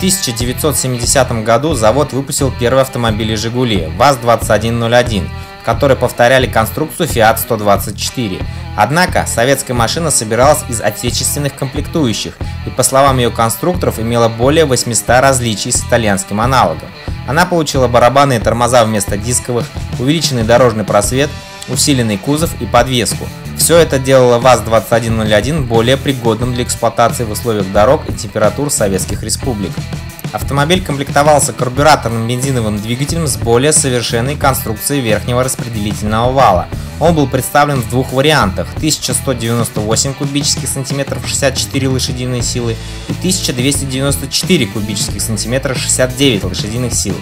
1970 году завод выпустил первые автомобили «Жигули» ВАЗ-2101, которые повторяли конструкцию Fiat 124. Однако советская машина собиралась из отечественных комплектующих и, по словам ее конструкторов, имела более 800 различий с итальянским аналогом. Она получила барабанные тормоза вместо дисковых, увеличенный дорожный просвет, усиленный кузов и подвеску. Все это делало ВАЗ-2101 более пригодным для эксплуатации в условиях дорог и температур советских республик. Автомобиль комплектовался карбюраторным бензиновым двигателем с более совершенной конструкцией верхнего распределительного вала. Он был представлен в двух вариантах – 1198 кубических сантиметров 64 лошадиные силы и 1294 кубических сантиметра 69 лошадиных сил.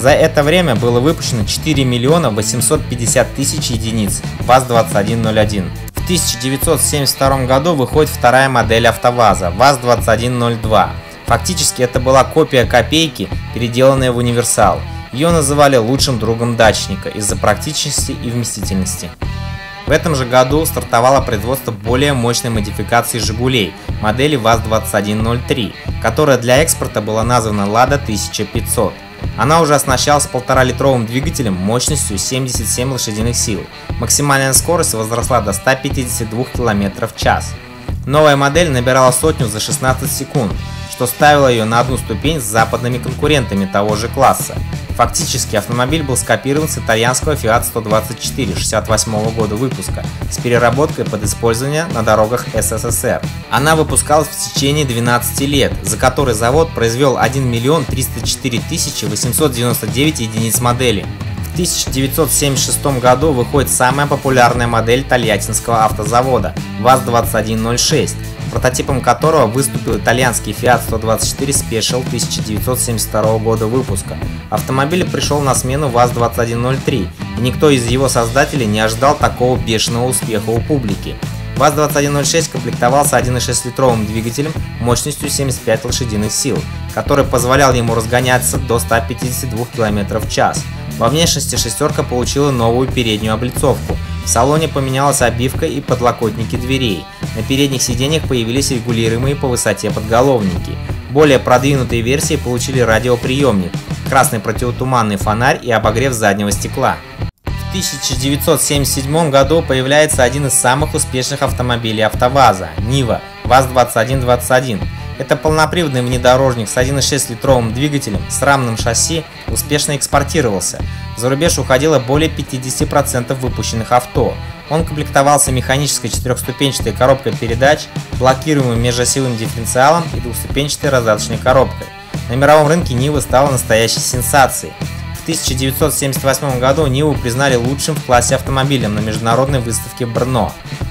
За это время было выпущено 4 850 тысяч единиц ВАЗ-2101. В 1972 году выходит вторая модель АвтоВАЗа – ВАЗ-2102. Фактически это была копия копейки, переделанная в универсал. Ее называли лучшим другом дачника из-за практичности и вместительности. В этом же году стартовало производство более мощной модификации «Жигулей» модели ВАЗ-2103, которая для экспорта была названа «Лада-1500». Она уже оснащалась 1,5-литровым двигателем мощностью 77 лошадиных сил. Максимальная скорость возросла до 152 км в час. Новая модель набирала сотню за 16 секунд, что ставило ее на одну ступень с западными конкурентами того же класса. Фактически автомобиль был скопирован с итальянского Fiat 124 1968 года выпуска с переработкой под использование на дорогах СССР. Она выпускалась в течение 12 лет, за которые завод произвел 1 304 899 единиц модели. В 1976 году выходит самая популярная модель Тольяттинского автозавода ВАЗ-2106, прототипом которого выступил итальянский Fiat 124 Special 1972 года выпуска. Автомобиль пришел на смену ВАЗ-2103, и никто из его создателей не ожидал такого бешеного успеха у публики. ВАЗ-2106 комплектовался 1,6-литровым двигателем мощностью 75 лошадиных сил, который позволял ему разгоняться до 152 км в час. Во внешности шестерка получила новую переднюю облицовку. В салоне поменялась обивка и подлокотники дверей. На передних сиденьях появились регулируемые по высоте подголовники. Более продвинутые версии получили радиоприемник, красный противотуманный фонарь и обогрев заднего стекла. В 1977 году появляется один из самых успешных автомобилей АвтоВАЗа – Нива ВАЗ-2121. Это полноприводный внедорожник с 1,6-литровым двигателем с рамным шасси успешно экспортировался. За рубеж уходило более 50% выпущенных авто. Он комплектовался механической четырехступенчатой коробкой передач, блокируемым межосевым дифференциалом и двухступенчатой раздаточной коробкой. На мировом рынке Нива стала настоящей сенсацией. В 1978 году Ниву признали лучшим в классе автомобилем на международной выставке Брно.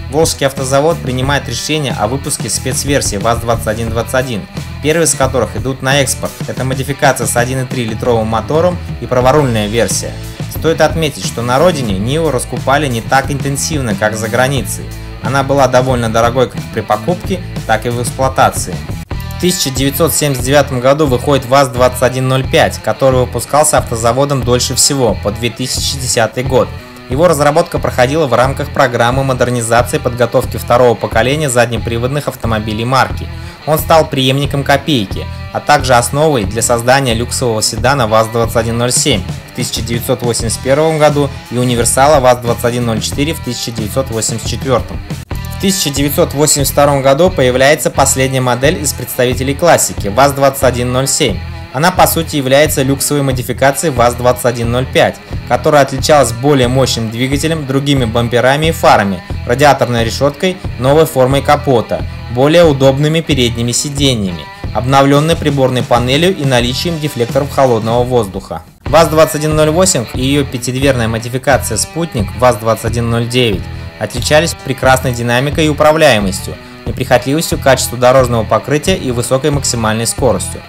Волжский автозавод принимает решение о выпуске спецверсии ВАЗ-2121, первые из которых идут на экспорт. Это модификация с 1,3-литровым мотором и праворульная версия. Стоит отметить, что на родине Ниву раскупали не так интенсивно, как за границей. Она была довольно дорогой как при покупке, так и в эксплуатации. В 1979 году выходит ВАЗ-2105, который выпускался автозаводом дольше всего, по 2010 год. Его разработка проходила в рамках программы модернизации и подготовки второго поколения заднеприводных автомобилей марки. Он стал преемником копейки, а также основой для создания люксового седана ВАЗ-2107 в 1981 году и универсала ВАЗ-2104 в 1984. В 1982 году появляется последняя модель из представителей классики ВАЗ-2107. Она по сути является люксовой модификацией ВАЗ-2105, которая отличалась более мощным двигателем, другими бамперами и фарами, радиаторной решеткой, новой формой капота, более удобными передними сиденьями, обновленной приборной панелью и наличием дефлекторов холодного воздуха. ВАЗ-2108 и ее пятидверная модификация «Спутник» ВАЗ-2109 отличались прекрасной динамикой и управляемостью, неприхотливостью к качеству дорожного покрытия и высокой максимальной скоростью.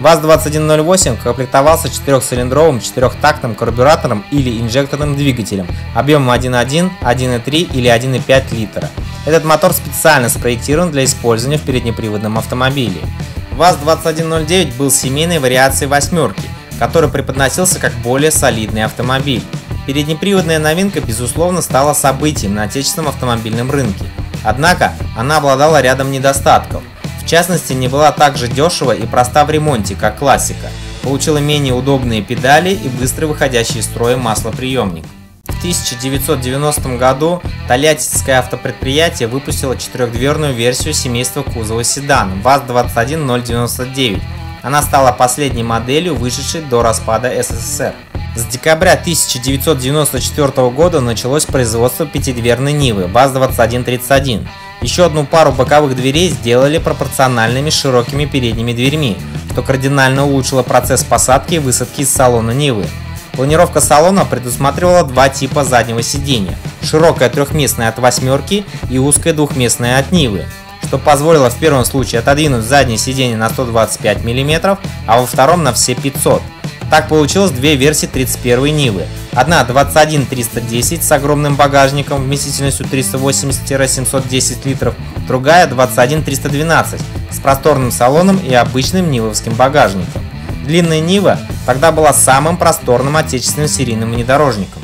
ВАЗ-2108 комплектовался 4-цилиндровым, 4-тактным карбюратором или инжекторным двигателем объемом 1,1, 1,3 или 1,5 литра. Этот мотор специально спроектирован для использования в переднеприводном автомобиле. ВАЗ-2109 был семейной вариацией «восьмерки», который преподносился как более солидный автомобиль. Переднеприводная новинка, безусловно, стала событием на отечественном автомобильном рынке. Однако она обладала рядом недостатков. В В частности, не была так же дешево и проста в ремонте, как классика, получила менее удобные педали и быстро выходящий из строя маслоприемник. В 1990 году тольяттинское автопредприятие выпустило четырехдверную версию семейства кузова седан ВАЗ-21099. Она стала последней моделью, вышедшей до распада СССР. С декабря 1994 года началось производство пятидверной Нивы ВАЗ-2131. Еще одну пару боковых дверей сделали пропорциональными широкими передними дверьми, что кардинально улучшило процесс посадки и высадки из салона Нивы. Планировка салона предусматривала два типа заднего сидения – широкое трехместное от «восьмерки» и узкое двухместное от «Нивы», что позволило в первом случае отодвинуть заднее сиденье на 125 мм, а во втором на все 500. Так получилось две версии 31-й «Нивы». Одна 21-310 с огромным багажником вместительностью 380-710 литров, другая 21-312 с просторным салоном и обычным «Нивовским» багажником. Длинная Нива тогда была самым просторным отечественным серийным внедорожником.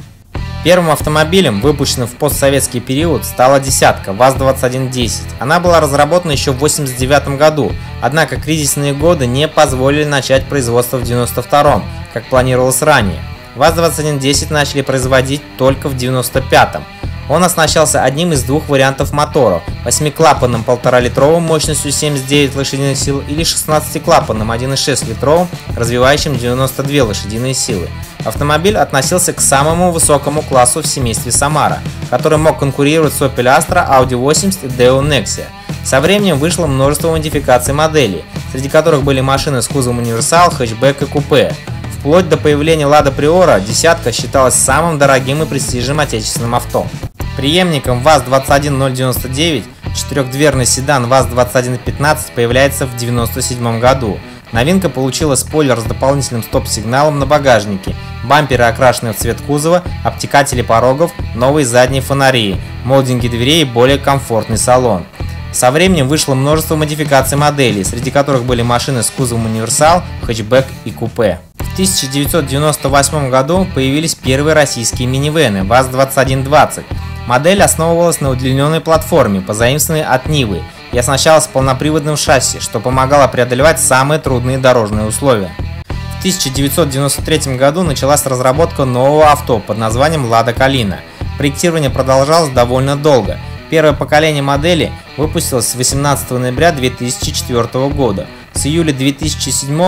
Первым автомобилем, выпущенным в постсоветский период, стала десятка ВАЗ-2110. Она была разработана еще в 1989 году, однако кризисные годы не позволили начать производство в 1992, как планировалось ранее. ВАЗ-2110 начали производить только в 1995. Он оснащался одним из двух вариантов мотора – 8-клапанным 1,5-литровым мощностью 79 лошадиных сил или 16-клапанным 1,6-литровым, развивающим 92 лошадиные силы. Автомобиль относился к самому высокому классу в семействе Самара, который мог конкурировать с Opel Astra, Audi 80 и Deo Nexia. Со временем вышло множество модификаций моделей, среди которых были машины с кузовом универсал, хэтчбэк и купе. Вплоть до появления Лада Приора десятка считалась самым дорогим и престижным отечественным авто. Преемником ВАЗ-21099 четырехдверный седан ВАЗ-2115 появляется в 1997 году. Новинка получила спойлер с дополнительным стоп-сигналом на багажнике, бамперы, окрашенные в цвет кузова, обтекатели порогов, новые задние фонари, молдинги дверей и более комфортный салон. Со временем вышло множество модификаций моделей, среди которых были машины с кузовом универсал, хэтчбэк и купе. В 1998 году появились первые российские минивэны ВАЗ-2120. Модель основывалась на удлиненной платформе, позаимствованной от Нивы, и оснащалась полноприводным шасси, что помогало преодолевать самые трудные дорожные условия. В 1993 году началась разработка нового авто под названием Лада Калина. Проектирование продолжалось довольно долго. Первое поколение модели выпустилось с 18 ноября 2004 года. С июля 2007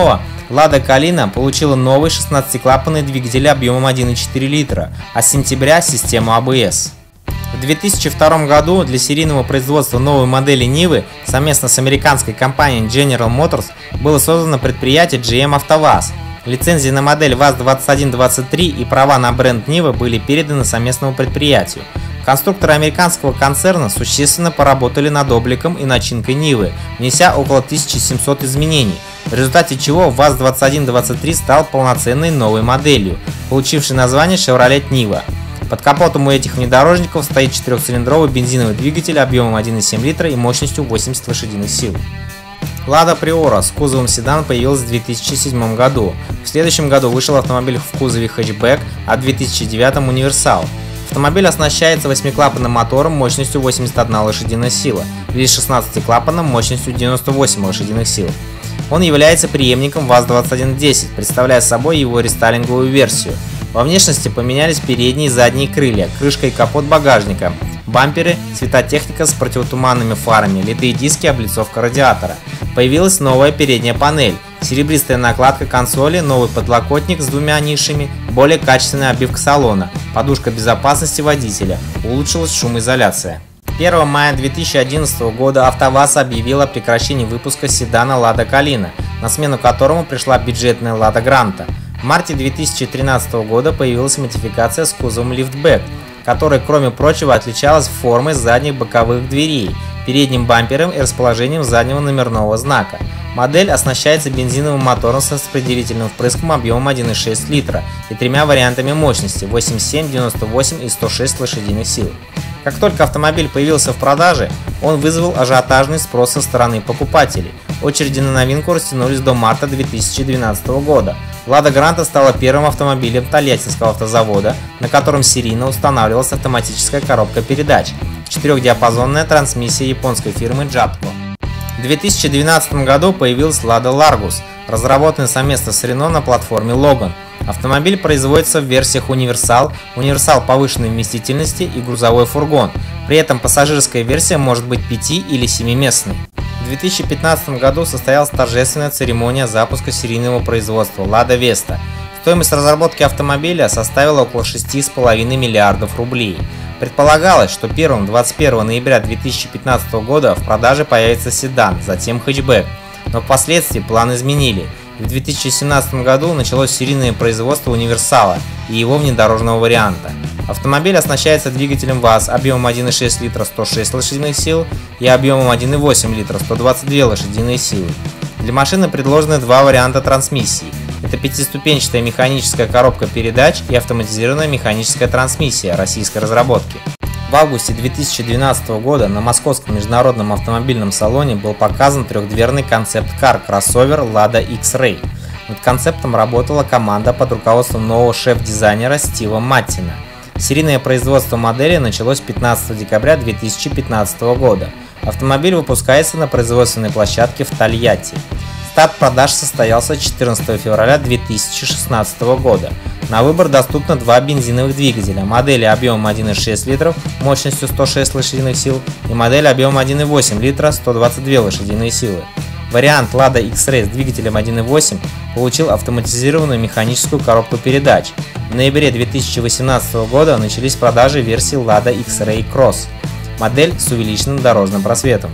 Лада Калина получила новый 16-клапанный двигатель объемом 1,4 литра, а с сентября систему АБС. В 2002 году для серийного производства новой модели Нивы совместно с американской компанией General Motors было создано предприятие GM-AutoVAZ. Лицензии на модель ВАЗ-2123 и права на бренд Нивы были переданы совместному предприятию. Конструкторы американского концерна существенно поработали над обликом и начинкой Нивы, внеся около 1700 изменений, в результате чего ВАЗ-2123 стал полноценной новой моделью, получившей название Chevrolet Niva. Под капотом у этих внедорожников стоит четырехцилиндровый бензиновый двигатель объемом 1,7 литра и мощностью 80 лошадиных сил. Лада Priora с кузовом седан появилась в 2007 году. В следующем году вышел автомобиль в кузове хэтчбэк, а в 2009 универсал. Автомобиль оснащается 8-клапанным мотором мощностью 81 лошадиная сила или 16-клапанным мощностью 98 лошадиных сил. Он является преемником ВАЗ-2110, представляя собой его рестайлинговую версию. Во внешности поменялись передние и задние крылья, крышка и капот багажника, бамперы, светотехника с противотуманными фарами, литые диски, облицовка радиатора. Появилась новая передняя панель, серебристая накладка консоли, новый подлокотник с двумя нишами, более качественная обивка салона, подушка безопасности водителя, улучшилась шумоизоляция. 1 мая 2011 года АвтоВАЗ объявил о прекращении выпуска седана Лада Калина, на смену которому пришла бюджетная Лада Гранта. В марте 2013 года появилась модификация с кузовом лифтбэк, которая, кроме прочего, отличалась формой задних боковых дверей, передним бампером и расположением заднего номерного знака. Модель оснащается бензиновым мотором со распределительным впрыском объемом 1,6 литра и тремя вариантами мощности – 87, 98 и 106 лошадиных сил. Как только автомобиль появился в продаже, он вызвал ажиотажный спрос со стороны покупателей. Очереди на новинку растянулись до марта 2012 года. Лада Гранта стала первым автомобилем Тольяттинского автозавода, на котором серийно устанавливалась автоматическая коробка передач, четырехдиапазонная трансмиссия японской фирмы Jatco. В 2012 году появилась Lada Largus, разработанная совместно с Renault на платформе Logan. Автомобиль производится в версиях универсал, универсал повышенной вместительности и грузовой фургон. При этом пассажирская версия может быть 5 или 7-местной. В 2015 году состоялась торжественная церемония запуска серийного производства Lada Vesta. Стоимость разработки автомобиля составила около 6,5 миллиардов рублей. Предполагалось, что первым 21 ноября 2015 года в продаже появится седан, затем хэтчбэк, но впоследствии план изменили. В 2017 году началось серийное производство универсала и его внедорожного варианта. Автомобиль оснащается двигателем ВАЗ объемом 1,6 литра 106 лошадиных сил и объемом 1,8 литра 122 лошадиные силы. Для машины предложены два варианта трансмиссии. Это пятиступенчатая механическая коробка передач и автоматизированная механическая трансмиссия российской разработки. В августе 2012 года на Московском международном автомобильном салоне был показан трехдверный концепт-кар кроссовер Lada X-Ray. Над концептом работала команда под руководством нового шеф-дизайнера Стива Маттина. Серийное производство модели началось 15 декабря 2015 года. Автомобиль выпускается на производственной площадке в Тольятти. Старт продаж состоялся 14 февраля 2016 года. На выбор доступно два бензиновых двигателя, модели объемом 1,6 литров мощностью 106 лошадиных сил и модель объемом 1,8 литра 122 лошадиные силы. Вариант Lada X-Ray с двигателем 1,8 получил автоматизированную механическую коробку передач. В ноябре 2018 года начались продажи версии Lada X-Ray Cross, модель с увеличенным дорожным просветом.